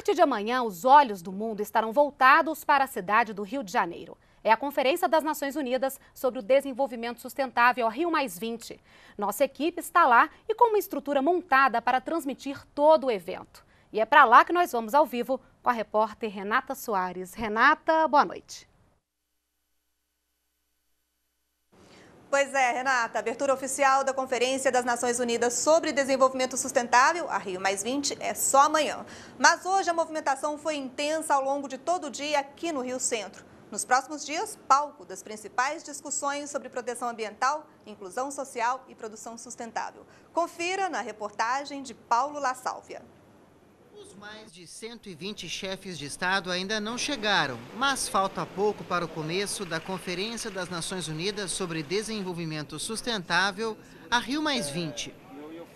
partir de amanhã, os olhos do mundo estarão voltados para a cidade do Rio de Janeiro. É a Conferência das Nações Unidas sobre o Desenvolvimento Sustentável, Rio+20. Nossa equipe está lá e com uma estrutura montada para transmitir todo o evento. E é para lá que nós vamos ao vivo com a repórter Renata Soares. Renata, boa noite. Pois é, Renata, a abertura oficial da Conferência das Nações Unidas sobre Desenvolvimento Sustentável, a Rio+20, é só amanhã. Mas hoje a movimentação foi intensa ao longo de todo o dia aqui no Rio Centro. Nos próximos dias, palco das principais discussões sobre proteção ambiental, inclusão social e produção sustentável. Confira na reportagem de Paulo Lasalvia. Os mais de 120 chefes de Estado ainda não chegaram, mas falta pouco para o começo da Conferência das Nações Unidas sobre Desenvolvimento Sustentável, a Rio+20.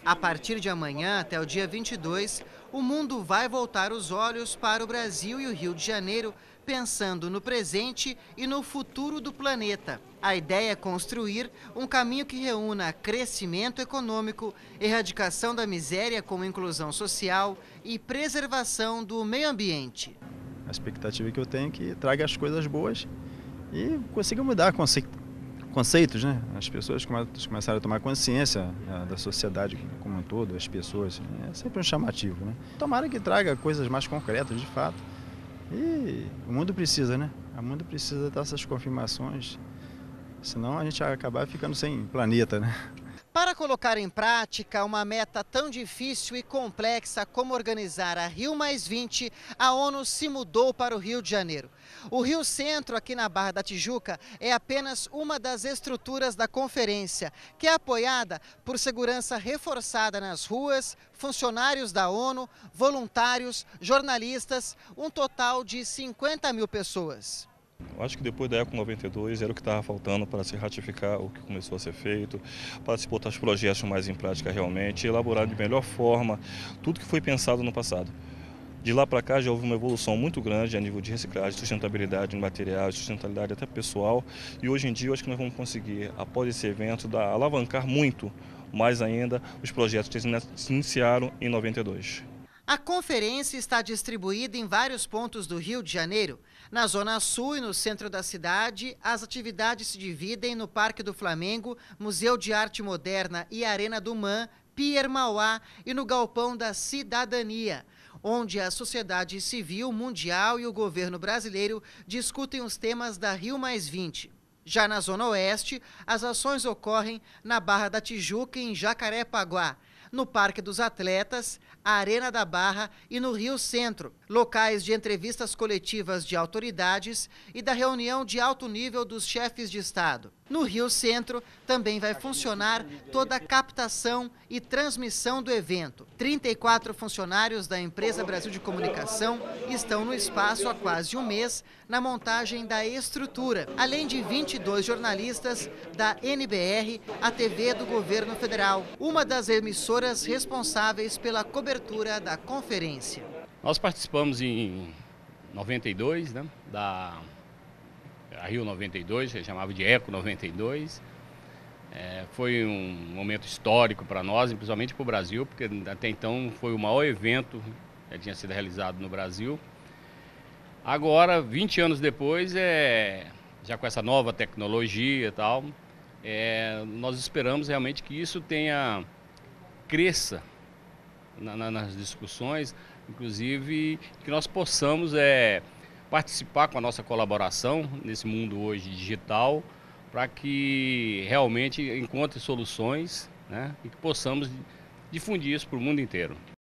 A partir de amanhã até o dia 22, o mundo vai voltar os olhos para o Brasil e o Rio de Janeiro, pensando no presente e no futuro do planeta. A ideia é construir um caminho que reúna crescimento econômico, erradicação da miséria como inclusão social e preservação do meio ambiente. A expectativa que eu tenho é que traga as coisas boas e consiga mudar conceitos, né? As pessoas começaram a tomar consciência da sociedade como um todo, as pessoas. É sempre um chamativo, né? Tomara que traga coisas mais concretas, de fato. E o mundo precisa, né? O mundo precisa dessas confirmações, senão a gente vai acabar ficando sem planeta, né? Para colocar em prática uma meta tão difícil e complexa como organizar a Rio+20, a ONU se mudou para o Rio de Janeiro. O Rio Centro, aqui na Barra da Tijuca, é apenas uma das estruturas da conferência, que é apoiada por segurança reforçada nas ruas, funcionários da ONU, voluntários, jornalistas, um total de 50 mil pessoas. Acho que depois da Eco 92 era o que estava faltando para se ratificar o que começou a ser feito, para se botar os projetos mais em prática realmente, elaborar de melhor forma tudo que foi pensado no passado. De lá para cá já houve uma evolução muito grande a nível de reciclagem, sustentabilidade de materiais, sustentabilidade até pessoal. E hoje em dia eu acho que nós vamos conseguir, após esse evento, alavancar muito mais ainda os projetos que se iniciaram em 92. A conferência está distribuída em vários pontos do Rio de Janeiro. Na Zona Sul e no centro da cidade, as atividades se dividem no Parque do Flamengo, Museu de Arte Moderna e Arena do Mam, Pier Mauá e no Galpão da Cidadania, onde a sociedade civil mundial e o governo brasileiro discutem os temas da Rio+20. Já na Zona Oeste, as ações ocorrem na Barra da Tijuca e em Jacarepaguá, no Parque dos Atletas, a Arena da Barra e no Rio Centro, locais de entrevistas coletivas de autoridades e da reunião de alto nível dos chefes de Estado. No Rio Centro também vai funcionar toda a captação e transmissão do evento. 34 funcionários da Empresa Brasil de Comunicação estão no espaço há quase um mês na montagem da estrutura, além de 22 jornalistas da NBR, a TV do Governo Federal, uma das emissoras responsáveis pela cobertura da conferência. Nós participamos em 92, né, da Rio 92, que chamava de Eco 92. Foi um momento histórico para nós, principalmente para o Brasil, porque até então foi o maior evento que tinha sido realizado no Brasil. Agora, 20 anos depois, já com essa nova tecnologia e tal, nós esperamos realmente que isso cresça nas discussões, inclusive que nós possamos participar com a nossa colaboração nesse mundo hoje digital, para que realmente encontre soluções, né, e que possamos difundir isso para o mundo inteiro.